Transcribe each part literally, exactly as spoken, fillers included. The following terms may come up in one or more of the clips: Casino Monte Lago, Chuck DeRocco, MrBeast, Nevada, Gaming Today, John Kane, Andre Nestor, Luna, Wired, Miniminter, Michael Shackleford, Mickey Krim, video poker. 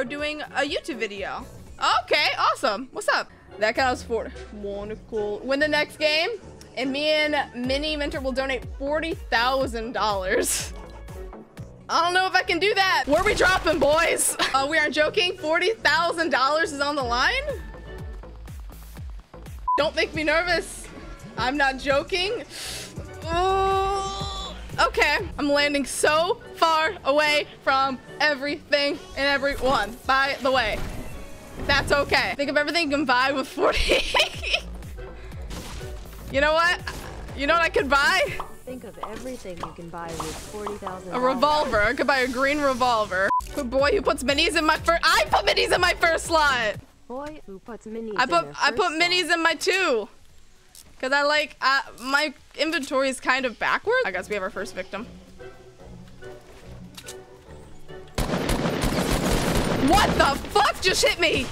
are doing a YouTube video. Okay, awesome. What's up? That counts for wonderful. Win the next game, and me and Miniminter will donate forty thousand dollars. I don't know if I can do that. Where are we dropping, boys? Uh, we aren't joking. forty thousand dollars is on the line. Don't make me nervous. I'm not joking. Oh, okay, I'm landing so far away from everything and everyone. By the way, that's okay. Think of everything you can buy with forty. You know what? You know what I could buy? Think of everything you can buy with forty thousand dollars. A revolver. I could buy a green revolver. Good boy who puts minis in my first. I put minis in my first slot. Boy who puts minis. I put in I put minis slot. in my two. Cause I like uh, my inventory is kind of backwards. I guess we have our first victim. What the fuck just hit me?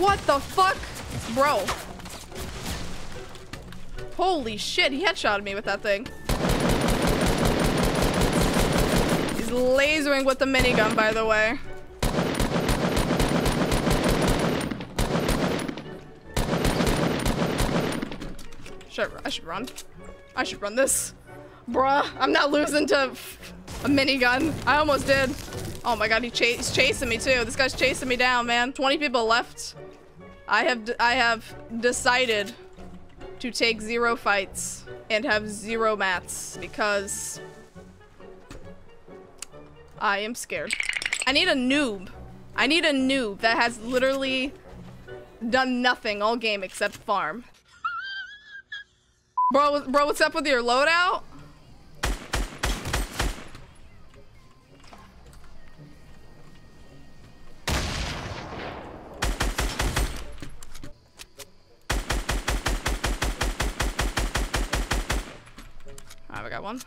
What the fuck, bro? Holy shit, he headshotted me with that thing. He's lasering with the minigun, by the way. Should I, I should run. I should run this. Bruh, I'm not losing to a minigun. I almost did. Oh my god, he ch he's chasing me too. This guy's chasing me down, man. twenty people left. I have d I have decided to take zero fights and have zero mats because I am scared. I need a noob. I need a noob that has literally done nothing all game except farm. Bro, bro, what's up with your loadout? Alright, we got one.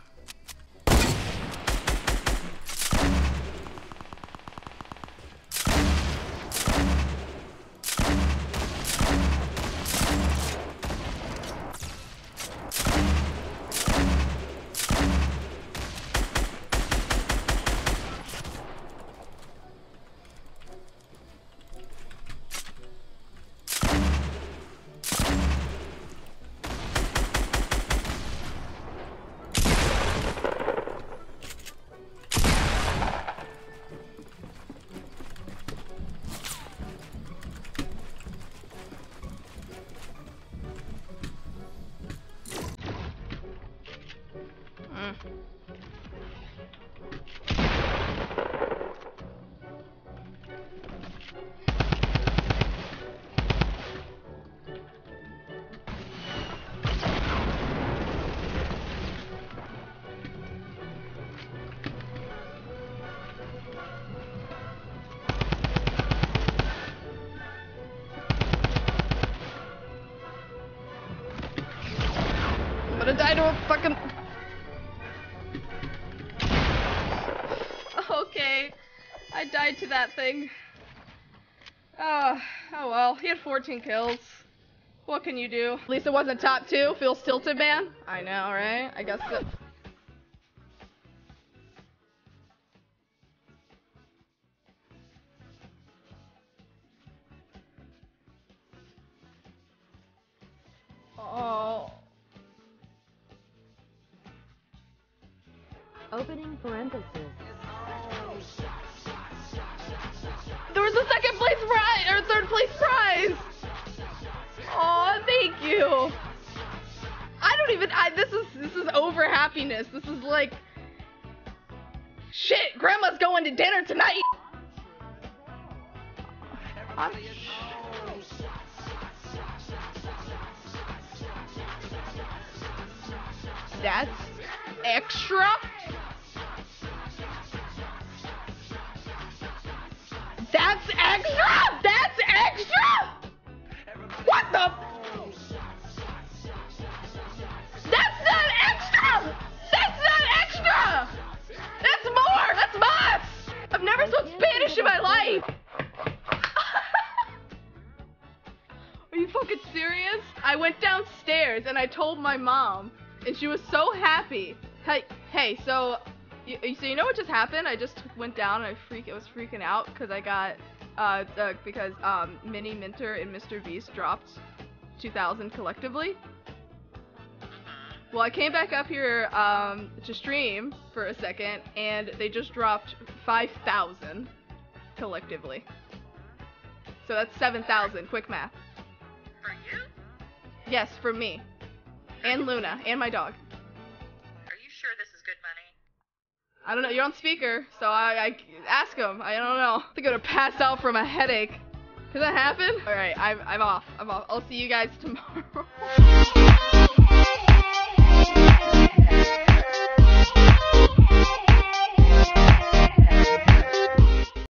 I don't fucking. Okay, I died to that thing. Oh, oh well. He had fourteen kills. What can you do? At least it wasn't top two. Feels tilted, man. I know, right? I guess. It oh. Opening parentheses. There was a second place prize or third place prize. Oh, thank you. I don't even. I this is this is over happiness. This is like shit. Grandma's going to dinner tonight. I'm, that's extra. That's extra! That's extra! What the? That's not extra! That's not extra! That's more! That's más! I've never spoken Spanish in my life! Are you fucking serious? I went downstairs and I told my mom, and she was so happy. Hey, hey, so You, so you know what just happened? I just went down and I freak. It was freaking out because I got uh, uh because um Miniminter and MrBeast dropped two thousand collectively. Well, I came back up here um to stream for a second, and they just dropped five thousand collectively. So that's seven thousand. Quick math. For you? Yes, for me, and Luna, and my dog. Are you sure this is good money? I don't know. You're on speaker, so I, I ask him. I don't know. I think I'm gonna pass out from a headache. Could that happen? All right, I'm I'm off. I'm off. I'll see you guys tomorrow.